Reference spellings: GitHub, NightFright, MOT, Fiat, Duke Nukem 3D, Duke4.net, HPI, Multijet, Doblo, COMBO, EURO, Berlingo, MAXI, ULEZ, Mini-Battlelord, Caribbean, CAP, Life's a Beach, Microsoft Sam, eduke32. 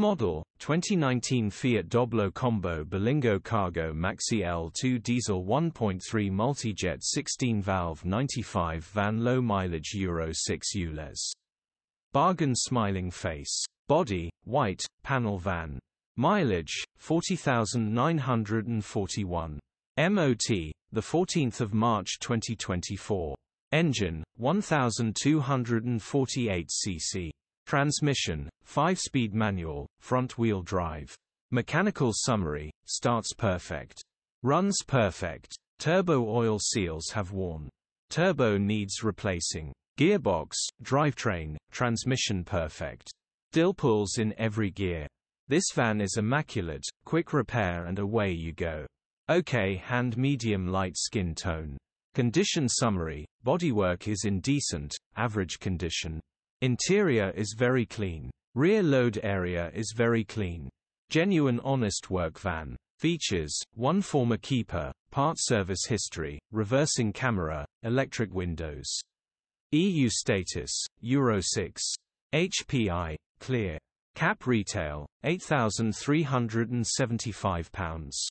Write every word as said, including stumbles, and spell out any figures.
Model, twenty nineteen Fiat Doblo Combo Berlingo Cargo Maxi L two Diesel one point three Multijet sixteen valve ninety-five van low mileage Euro six U L E Z. Bargain smiling face. Body, white, panel van. Mileage, forty thousand nine hundred forty-one. M O T, the fourteenth of March twenty twenty-four. Engine, one thousand two hundred forty-eight c c. Transmission, five-speed manual, front-wheel drive. Mechanical summary, starts perfect. Runs perfect. Turbo oil seals have worn. Turbo needs replacing. Gearbox, drivetrain, transmission perfect. Dill pulls in every gear. This van is immaculate, quick repair and away you go. Okay hand medium light skin tone. Condition summary, bodywork is in decent, average condition. Interior is very clean. Rear load area is very clean. Genuine honest work van. Features, one former keeper, part service history, reversing camera, electric windows. E U status, Euro six. H P I, clear. C A P retail, eight thousand three hundred seventy-five pounds.